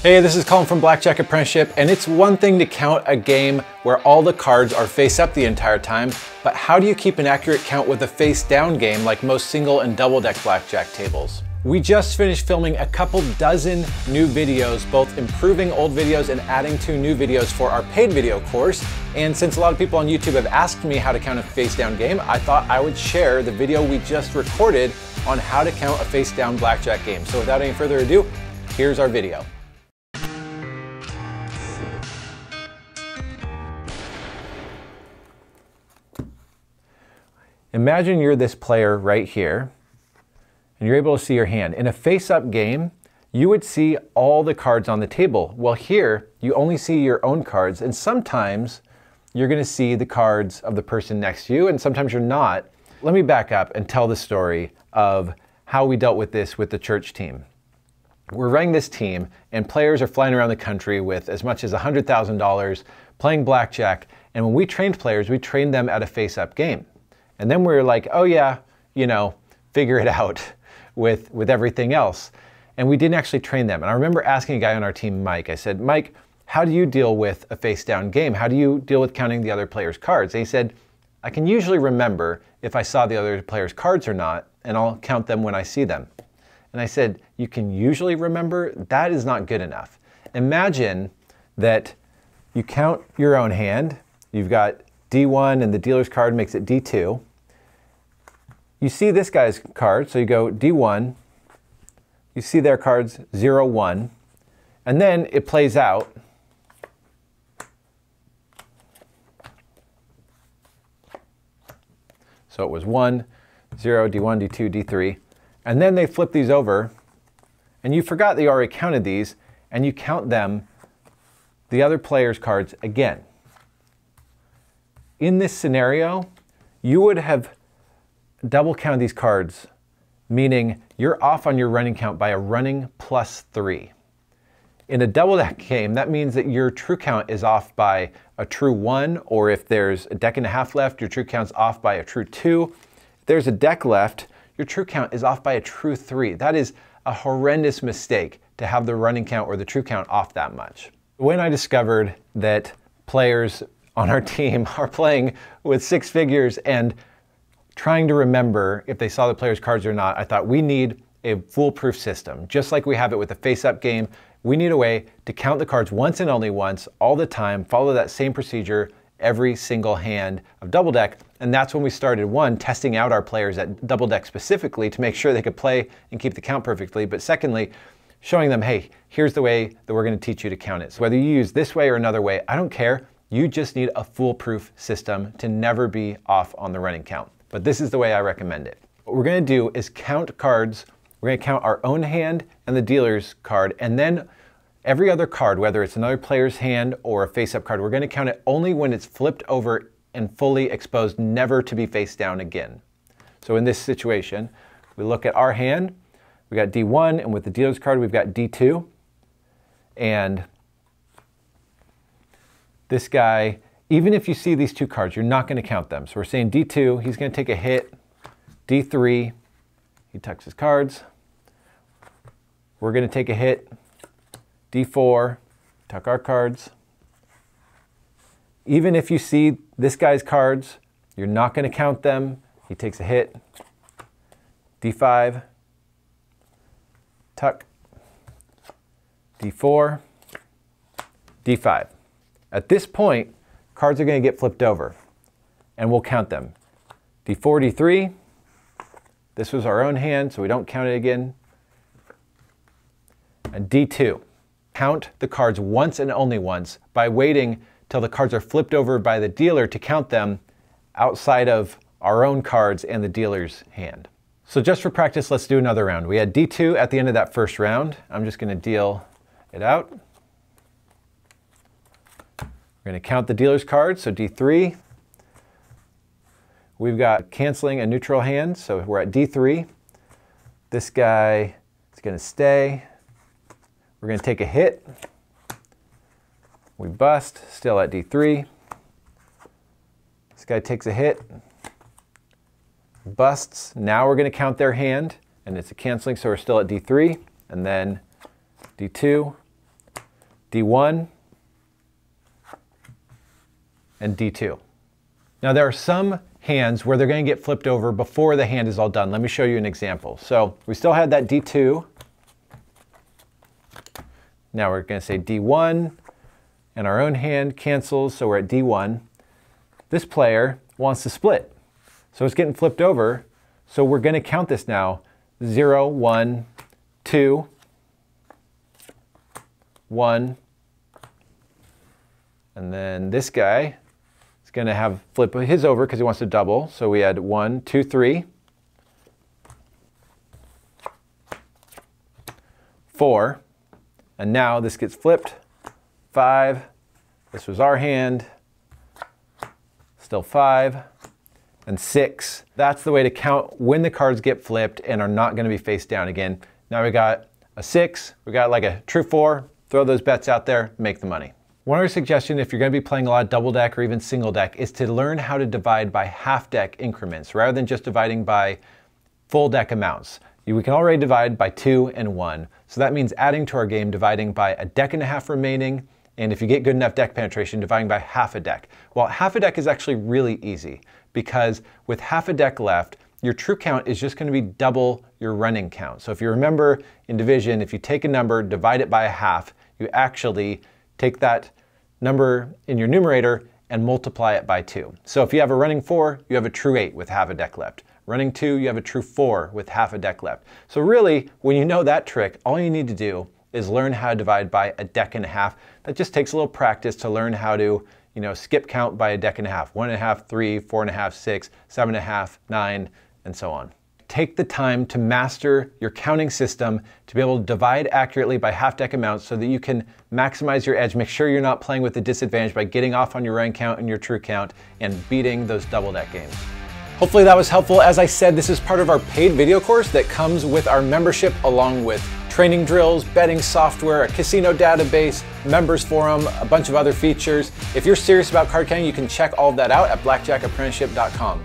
Hey, this is Colin from Blackjack Apprenticeship, and it's one thing to count a game where all the cards are face up the entire time, but how do you keep an accurate count with a face down game like most single and double deck blackjack tables? We just finished filming a couple dozen new videos, both improving old videos and adding two new videos for our paid video course. And since a lot of people on YouTube have asked me how to count a face down game, I thought I would share the video we just recorded on how to count a face down blackjack game. So without any further ado, here's our video. Imagine you're this player right here, and you're able to see your hand. In a face-up game, you would see all the cards on the table. Well, here, you only see your own cards, and sometimes you're gonna see the cards of the person next to you, and sometimes you're not. Let me back up and tell the story of how we dealt with this with the church team. We're running this team, and players are flying around the country with as much as $100,000 playing blackjack, and when we trained players, we trained them at a face-up game. And then we were like, oh yeah, you know, figure it out with everything else. And we didn't actually train them. And I remember asking a guy on our team, Mike, I said, Mike, how do you deal with a face down game? How do you deal with counting the other player's cards? And he said, I can usually remember if I saw the other player's cards or not, and I'll count them when I see them. And I said, you can usually remember? That is not good enough. Imagine that you count your own hand, you've got D1 and the dealer's card makes it D2. You see this guy's card, so you go D1, you see their cards 0, 1, and then it plays out. So it was 1, 0, D1, D2, D3, and then they flip these over, and you forgot that you already counted these, and you count them, the other player's cards, again. In this scenario, you would have double counted these cards, meaning you're off on your running count by a running +3. In a double deck game, that means that your true count is off by a true 1, or if there's a deck and a half left, your true count's off by a true 2. If there's a deck left, your true count is off by a true 3. That is a horrendous mistake to have the running count or the true count off that much. When I discovered that players on our team are playing with 6 figures and trying to remember if they saw the player's cards or not, I thought we need a foolproof system. Just like we have it with the face-up game, we need a way to count the cards once and only once, all the time, follow that same procedure every single hand of double deck. And that's when we started, one, testing out our players at double deck specifically to make sure they could play and keep the count perfectly, but secondly, showing them, hey, here's the way that we're gonna teach you to count it. So whether you use this way or another way, I don't care. You just need a foolproof system to never be off on the running count. But this is the way I recommend it. What we're gonna do is count cards. We're gonna count our own hand and the dealer's card, and then every other card, whether it's another player's hand or a face-up card, we're gonna count it only when it's flipped over and fully exposed, never to be face down again. So in this situation, we look at our hand, we got D1, and with the dealer's card, we've got D2, and this guy, even if you see these two cards, you're not gonna count them. So we're saying D2, he's gonna take a hit, D3, he tucks his cards. We're gonna take a hit, D4, tuck our cards. Even if you see this guy's cards, you're not gonna count them. He takes a hit, D5, tuck, D4, D5. At this point, cards are going to get flipped over, and we'll count them. D4, D3, this was our own hand, so we don't count it again, and D2. Count the cards once and only once by waiting till the cards are flipped over by the dealer to count them outside of our own cards and the dealer's hand. So just for practice, let's do another round. We had D2 at the end of that first round. I'm just going to deal it out. We're going to count the dealer's card, so D3. We've got canceling a neutral hand, so we're at D3. This guy is going to stay. We're going to take a hit. We bust, still at D3. This guy takes a hit, busts. Now we're going to count their hand, and it's a canceling, so we're still at D3, and then D2, D1, and D2. Now there are some hands where they're going to get flipped over before the hand is all done. Let me show you an example. So we still had that D2. Now we're going to say D1, and our own hand cancels, so we're at D1. This player wants to split, so it's getting flipped over, so we're going to count this now. 0, 1, 2, 1, and then this guy is going to have flip his over because he wants to double, so we had 1, 2, 3, 4, and now this gets flipped, 5, this was our hand, still 5, and 6. That's the way to count when the cards get flipped and are not going to be face down again. Now we got a 6, we got like a true 4, throw those bets out there, make the money. One other suggestion if you're going to be playing a lot of double deck or even single deck is to learn how to divide by half deck increments rather than just dividing by full deck amounts. We can already divide by 2 and 1. So that means adding to our game, dividing by a deck and a half remaining, and if you get good enough deck penetration, dividing by half a deck. Well, half a deck is actually really easy because with half a deck left, your true count is just going to be double your running count. So if you remember in division, if you take a number, divide it by a half, you actually take that number in your numerator and multiply it by 2. So if you have a running 4, you have a true 8 with half a deck left. Running 2, you have a true 4 with half a deck left. So really, when you know that trick, all you need to do is learn how to divide by a deck and a half. That just takes a little practice to learn how to, you know, skip count by a deck and a half. 1.5, 3, 4.5, 6, 7.5, 9, and so on. Take the time to master your counting system to be able to divide accurately by half deck amounts so that you can maximize your edge. Make sure you're not playing with a disadvantage by getting off on your running count and your true count and beating those double deck games. Hopefully that was helpful. As I said, this is part of our paid video course that comes with our membership along with training drills, betting software, a casino database, members forum, a bunch of other features. If you're serious about card counting, you can check all of that out at blackjackapprenticeship.com.